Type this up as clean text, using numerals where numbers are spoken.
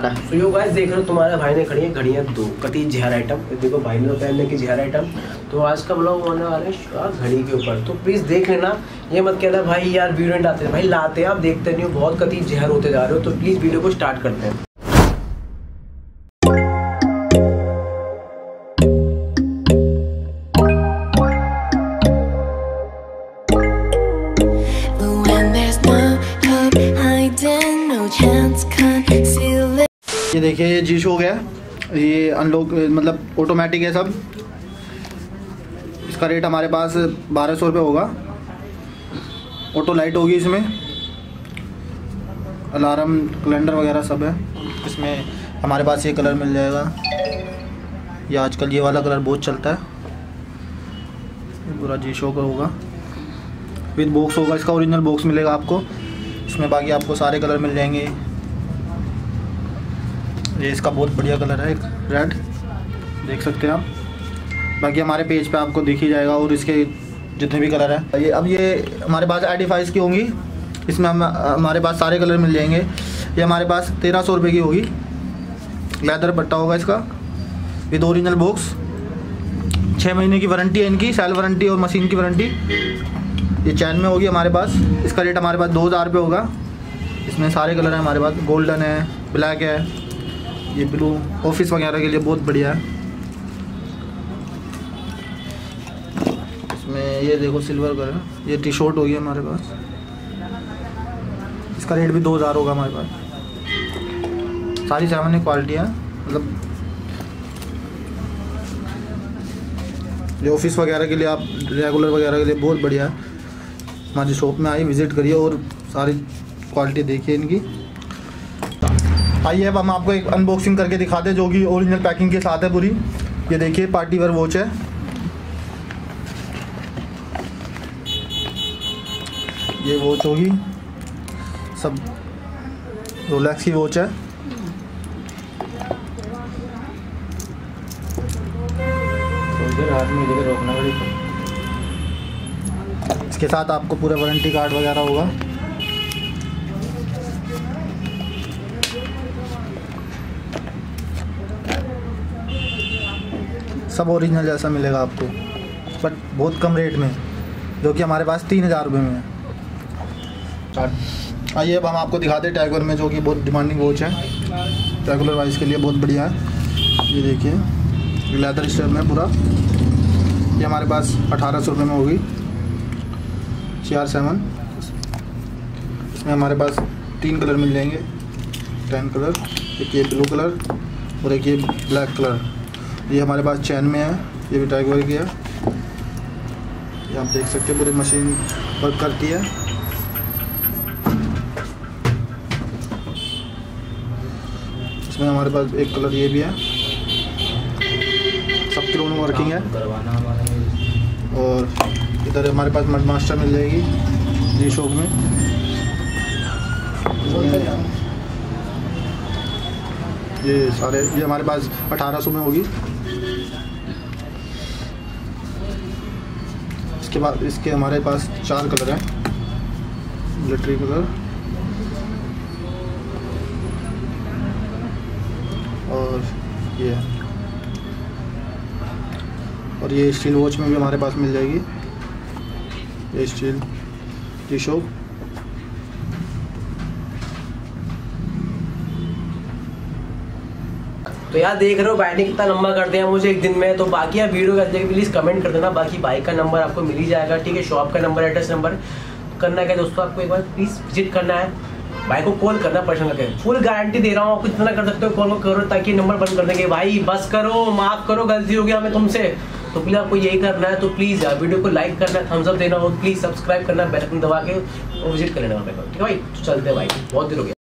तो yo guys देख रहे हो तुम्हारे भाई ने खड़ी है घड़ियाँ दो कटी जेहर आइटम। देखो भाई ने पहनने की जेहर आइटम। तो आज का ब्लॉग होने वाला है घड़ी के ऊपर, तो प्लीज़ देख लेना। ये मत कहना भाई यार वीडियो नहीं आते, भाई लाते हैं, आप देखते नहीं हो। बहुत कटी जेहर होते जा रहे हो, तो प्लीज़ वीडियो को स्टार्ट करते हैं। ये देखिए, ये जीश हो गया, ये अनलॉक मतलब ऑटोमेटिक है सब। इसका रेट हमारे पास 1200 रुपये होगा। ऑटो लाइट होगी इसमें, अलार्म कैलेंडर वगैरह सब है इसमें। हमारे पास ये कलर मिल जाएगा, ये आजकल ये वाला कलर बहुत चलता है। पूरा जीशो का होगा, विद बॉक्स होगा, इसका ओरिजिनल बॉक्स मिलेगा आपको इसमें। बाकी आपको सारे कलर मिल जाएंगे। ये इसका बहुत बढ़िया कलर है, एक रेड, देख सकते हैं आप। बाकी हमारे पेज पे आपको दिख ही जाएगा, और इसके जितने भी कलर हैं। ये अब ये हमारे पास एडिफाइस की होंगी, इसमें हमारे पास सारे कलर मिल जाएंगे। ये हमारे पास 1300 रुपये की होगी। लेदर पट्टा होगा इसका, विद ओरिजिनल बॉक्स। 6 महीने की वारंटी है इनकी, सेल वारंटी और मशीन की वारंटी। ये चैन में होगी हमारे पास। इसका रेट हमारे पास 2000 रुपये होगा। इसमें सारे कलर हैं हमारे पास, गोल्डन है, ब्लैक है, ये ब्लू, ऑफिस वगैरह के लिए बहुत बढ़िया है। इसमें ये देखो सिल्वर कलर, ये टी शर्ट होगी हमारे पास। इसका रेट भी 2000 होगा हमारे पास। सारी सामान्य क्वालिटी है, मतलब ये ऑफिस वगैरह के लिए, आप रेगुलर वगैरह के लिए बहुत बढ़िया है। हमारी शॉप में आइए, विज़िट करिए और सारी क्वालिटी देखिए इनकी। आइए अब हम आपको एक अनबॉक्सिंग करके दिखाते हैं, जो कि ओरिजिनल पैकिंग के साथ है पूरी। ये देखिए पार्टी वेयर वॉच है, ये वॉच होगी, सब रोलेक्स की वॉच है। इसके साथ आपको पूरा वारंटी कार्ड वगैरह होगा। सब ओरिजिनल जैसा मिलेगा आपको, बट बहुत कम रेट में, जो कि हमारे पास 3000 रुपये में है। आइए अब हम आपको दिखाते हैं टैग हeuer में, जो कि बहुत डिमांडिंग वॉच है। टैग हeuer वाइज के लिए बहुत बढ़िया है। ये देखिए लेदर स्ट्रैप में पूरा। ये हमारे पास 1800 रुपये में होगी, CR7। इसमें हमारे पास 3 कलर मिल जाएंगे, 10 कलर। एक ये ब्लू कलर और एक ये ब्लैक कलर। ये हमारे पास चैन में है, ये भी टैग हeuer की है। ये आप देख सकते हैं, पूरी मशीन वर्क करती है। इसमें हमारे पास एक कलर ये भी है, सब क्रोनो वर्किंग है। और इधर हमारे पास मड मास्टर मिल जाएगी, जी शॉप में। ये सारे, ये हमारे पास 1800 में होगी। इसके बाद इसके हमारे पास 4 कलर हैं, मिलिट्री कलर और ये, और ये स्टील वॉच में भी हमारे पास मिल जाएगी। ये स्टील टी शॉप, तो यार देख रहे हो भाई ने कितना लंबा कर दिया मुझे एक दिन में। तो बाकी यार वीडियो कैसे लगी प्लीज़ कमेंट कर देना। बाकी बाइक का नंबर आपको मिल ही जाएगा, ठीक है। शॉप का नंबर, एड्रेस नंबर करना क्या दोस्तों, आपको एक बार प्लीज़ विजिट करना है। भाई को कॉल करना पर्सनल करके, फुल गारंटी दे रहा हूँ आपको, जितना कर सकते हो कॉल को करो, ताकि नंबर बंद कर देंगे। भाई बस करो, माफ़ करो, गलती हो गया हमें तुमसे। तो प्लीज़ आपको यही करना है। तो प्लीज़ यार वीडियो को लाइक करना, थम्स अप देना, और प्लीज़ सब्सक्राइब करना, बेल आइकन दबा के विजिट कर लेना। ठीक है भाई, चलते भाई, बहुत देर हो गया।